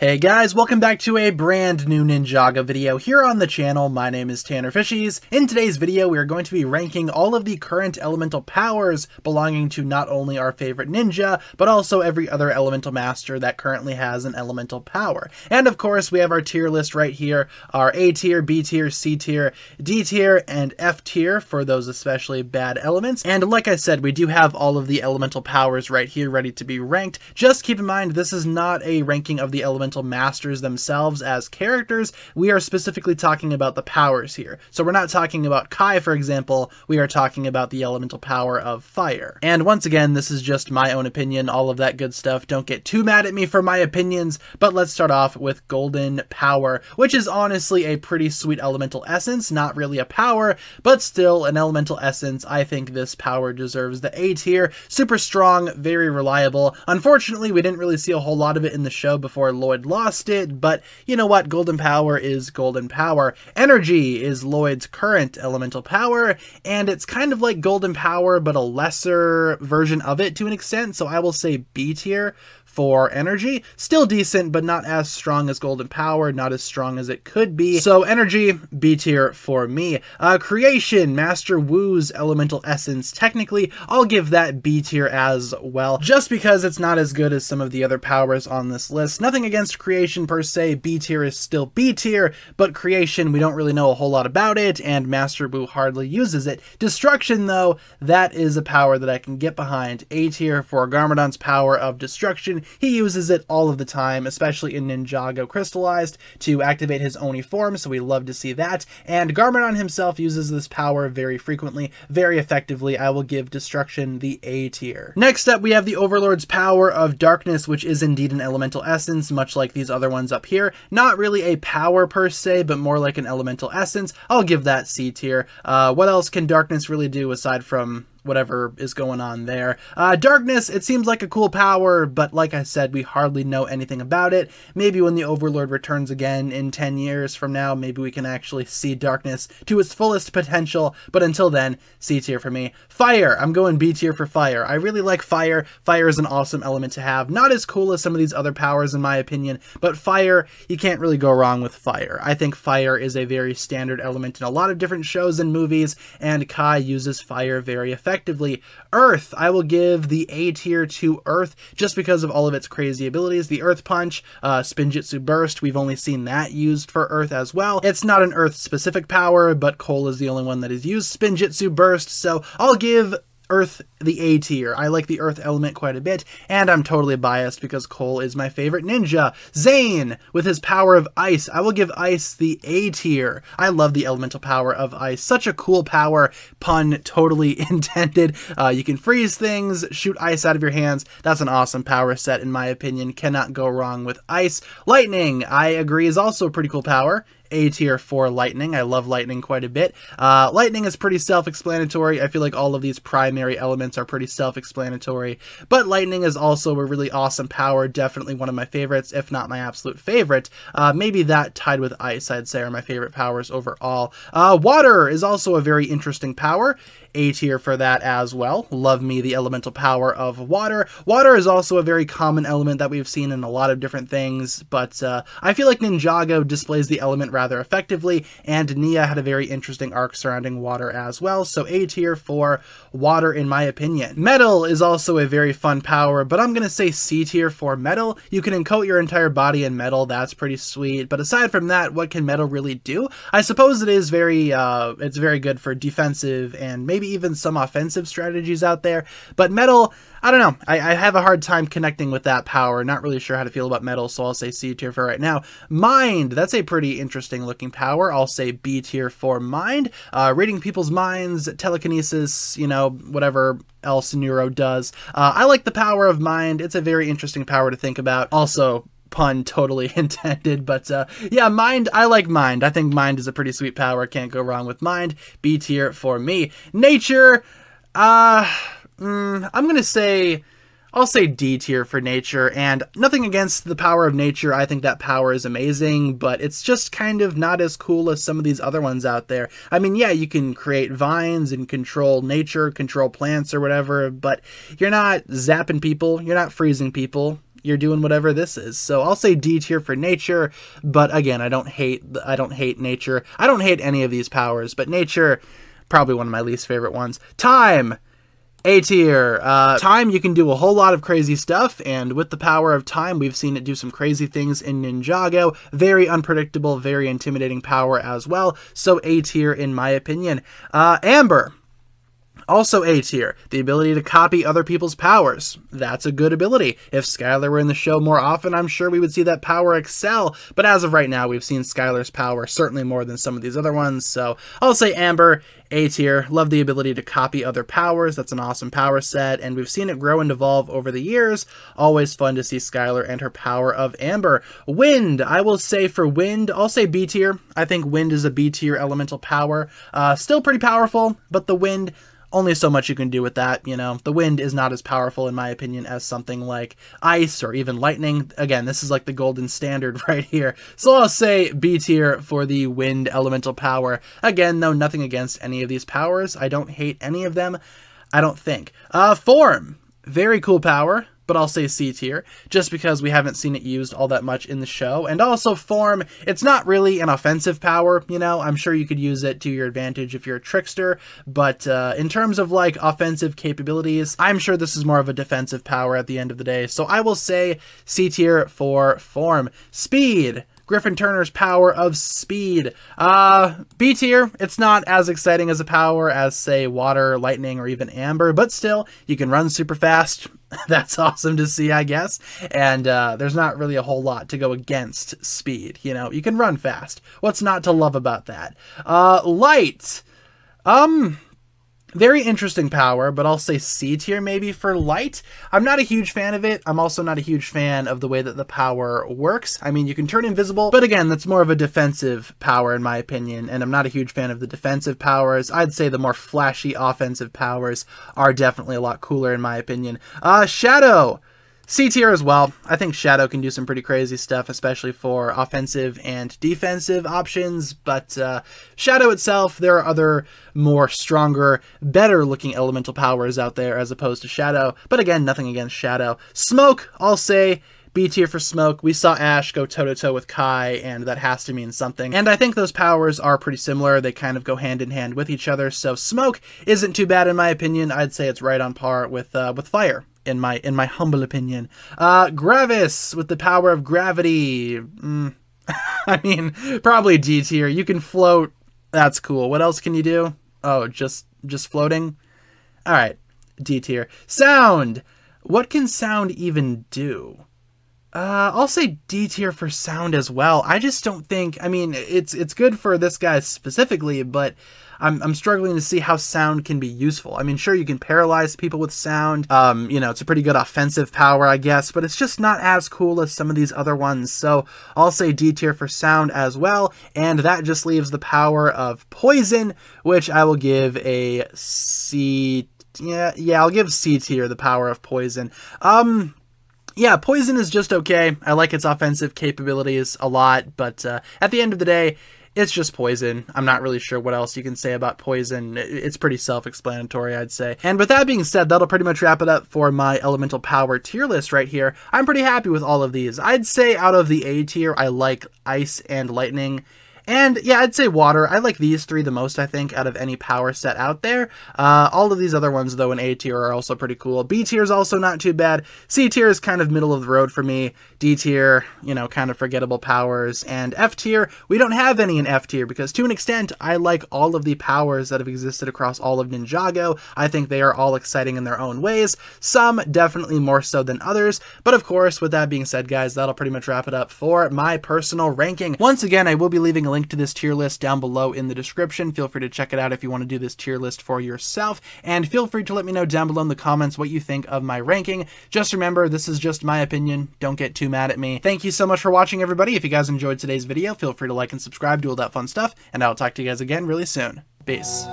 Hey guys, welcome back to a brand new Ninjago video here on the channel. My name is Tanner Fishies. In today's video, we are going to be ranking all of the current elemental powers belonging to not only our favorite ninja, but also every other elemental master that currently has an elemental power. And of course, we have our tier list right here, our A tier, B tier, C tier, D tier, and F tier for those especially bad elements. And like I said, we do have all of the elemental powers right here ready to be ranked. Just keep in mind, this is not a ranking of the elemental masters themselves as characters. We are specifically talking about the powers here. So we're not talking about Kai, for example. We are talking about the elemental power of fire. And once again, this is just my own opinion, all of that good stuff. Don't get too mad at me for my opinions, but let's start off with golden power, which is honestly a pretty sweet elemental essence, not really a power, but still an elemental essence. I think this power deserves the A tier. Super strong, very reliable. Unfortunately, we didn't really see a whole lot of it in the show before Lloyd lost it, but you know what? Golden power is golden power. Energy is Lloyd's current elemental power, and it's kind of like golden power, but a lesser version of it to an extent, so I will say B tier for energy. Still decent, but not as strong as golden power, not as strong as it could be. So energy, B tier for me. Creation, Master Wu's elemental essence. Technically, I'll give that B tier as well, just because it's not as good as some of the other powers on this list. Nothing against creation per se, B tier is still B tier, but creation, we don't really know a whole lot about it, and Master Wu hardly uses it. Destruction though, that is a power that I can get behind. A tier for Garmadon's power of destruction. He uses it all of the time, especially in Ninjago Crystallized, to activate his Oni form, so we love to see that. And Garmadon himself uses this power very frequently, very effectively. I will give Destruction the A tier. Next up, we have the Overlord's power of Darkness, which is indeed an elemental essence, much like these other ones up here. Not really a power per se, but more like an elemental essence. I'll give that C tier. What else can Darkness really do aside from whatever is going on there? Darkness, it seems like a cool power, but like I said, we hardly know anything about it. Maybe when the Overlord returns again in 10 years from now, maybe we can actually see Darkness to its fullest potential, but until then, C tier for me. Fire, I'm going B tier for fire. I really like fire. Fire is an awesome element to have. Not as cool as some of these other powers in my opinion, but fire, you can't really go wrong with fire. I think fire is a very standard element in a lot of different shows and movies, and Kai uses fire very effectively. Earth, I will give the A tier to Earth just because of all of its crazy abilities. The Earth Punch, Spinjitzu Burst, we've only seen that used for Earth as well. It's not an Earth-specific power, but Cole is the only one that has used Spinjitzu Burst, so I'll give Earth the A tier. I like the Earth element quite a bit, and I'm totally biased because Cole is my favorite ninja. Zane, with his power of ice, I will give ice the A tier. I love the elemental power of ice. Such a cool power, pun totally intended. You can freeze things, shoot ice out of your hands. That's an awesome power set in my opinion. Cannot go wrong with ice. Lightning, I agree, is also a pretty cool power. A tier for lightning. I love lightning quite a bit. Lightning is pretty self-explanatory. I feel like all of these primary elements are pretty self-explanatory, but lightning is also a really awesome power. Definitely one of my favorites, if not my absolute favorite. Maybe that tied with ice, I'd say, are my favorite powers overall. Water is also a very interesting power. A tier for that as well. Love me the elemental power of water. Water is also a very common element that we've seen in a lot of different things, but I feel like Ninjago displays the element rather effectively, and Nya had a very interesting arc surrounding water as well, so A tier for water in my opinion. Metal is also a very fun power, but I'm gonna say C tier for metal. You can coat your entire body in metal, that's pretty sweet, but aside from that, what can metal really do? I suppose it is very, it's very good for defensive and maybe even some offensive strategies out there, but metal, I don't know, I have a hard time connecting with that power. Not really sure how to feel about metal, so I'll say C tier for right now. Mind, that's a pretty interesting looking power. I'll say B tier for mind. Reading people's minds, telekinesis, you know, whatever else Neuro does. I like the power of mind. It's a very interesting power to think about. Also, pun totally intended, but yeah, mind, I like mind. I think mind is a pretty sweet power. Can't go wrong with mind. B tier for me. Nature, I'm gonna say, I'll say D tier for nature, and nothing against the power of nature. I think that power is amazing, but it's just kind of not as cool as some of these other ones out there. I mean, yeah, you can create vines and control nature, control plants or whatever, but you're not zapping people, you're not freezing people. you're doing whatever this is. So I'll say D tier for nature, but again, I don't hate nature. I don't hate any of these powers, but nature, probably one of my least favorite ones. Time, A tier. Time, you can do a whole lot of crazy stuff, and with the power of time, we've seen it do some crazy things in Ninjago. Very unpredictable, very intimidating power as well, so A tier in my opinion. Amber, also A tier. The ability to copy other people's powers. That's a good ability. If Skylar were in the show more often, I'm sure we would see that power excel, but as of right now, we've seen Skylar's power certainly more than some of these other ones, so I'll say Amber, A tier. Love the ability to copy other powers. That's an awesome power set, and we've seen it grow and evolve over the years. Always fun to see Skylar and her power of Amber. Wind, I will say for Wind, I'll say B tier. I think Wind is a B tier elemental power. Still pretty powerful, but the Wind, only so much you can do with that, you know. The wind is not as powerful, in my opinion, as something like ice or even lightning. Again, this is like the golden standard right here. So I'll say B tier for the wind elemental power. Again, though, nothing against any of these powers. I don't hate any of them, I don't think. Form, very cool power, but I'll say C tier, just because we haven't seen it used all that much in the show. And also form, it's not really an offensive power, you know, I'm sure you could use it to your advantage if you're a trickster, but in terms of like offensive capabilities, I'm sure this is more of a defensive power at the end of the day, so I will say C tier for form. Speed, Griffin Turner's power of speed. B tier, it's not as exciting as a power as say water, lightning, or even amber, but still, you can run super fast. That's awesome to see, I guess, and there's not really a whole lot to go against speed, you know, you can run fast. What's not to love about that? Light, very interesting power, but I'll say C tier maybe for light. I'm not a huge fan of it. I'm also not a huge fan of the way that the power works. I mean, you can turn invisible, but again, that's more of a defensive power in my opinion, and I'm not a huge fan of the defensive powers. I'd say the more flashy offensive powers are definitely a lot cooler in my opinion. Shadow, C tier as well. I think Shadow can do some pretty crazy stuff, especially for offensive and defensive options, but Shadow itself, there are other more stronger, better looking elemental powers out there as opposed to Shadow, but again, nothing against Shadow. Smoke, I'll say B tier for Smoke. We saw Ash go toe-to-toe with Kai, and that has to mean something. And I think those powers are pretty similar. They kind of go hand-in-hand with each other, so Smoke isn't too bad in my opinion. I'd say it's right on par with Fire, in my humble opinion. Gravis, with the power of gravity. I mean, probably D tier. You can float. That's cool. What else can you do? Oh, just floating? Alright, D tier. Sound! What can sound even do? I'll say D tier for sound as well. I just don't think, I mean, it's good for this guy specifically, but I'm struggling to see how sound can be useful. I mean, sure, you can paralyze people with sound. You know, it's a pretty good offensive power, I guess, but it's just not as cool as some of these other ones. So I'll say D tier for sound as well. And that just leaves the power of poison, which I will give a C. Yeah, I'll give C tier the power of poison. Yeah, poison is just okay. I like its offensive capabilities a lot, but at the end of the day, it's just poison. I'm not really sure what else you can say about poison. It's pretty self-explanatory, I'd say. And with that being said, that'll pretty much wrap it up for my elemental power tier list right here. I'm pretty happy with all of these. I'd say out of the A tier, I like ice and lightning. And yeah, I'd say water. I like these three the most, I think, out of any power set out there. All of these other ones, though, in A tier are also pretty cool. B tier is also not too bad. C tier is kind of middle of the road for me. D tier, you know, kind of forgettable powers. And F tier, we don't have any in F tier because to an extent, I like all of the powers that have existed across all of Ninjago. I think they are all exciting in their own ways. Some definitely more so than others. But of course, with that being said, guys, that'll pretty much wrap it up for my personal ranking. Once again, I will be leaving a link to this tier list down below in the description. Feel free to check it out if you want to do this tier list for yourself, and feel free to let me know down below in the comments what you think of my ranking. Just remember, this is just my opinion. Don't get too mad at me. Thank you so much for watching, everybody. If you guys enjoyed today's video, feel free to like and subscribe, do all that fun stuff, and I'll talk to you guys again really soon. Peace.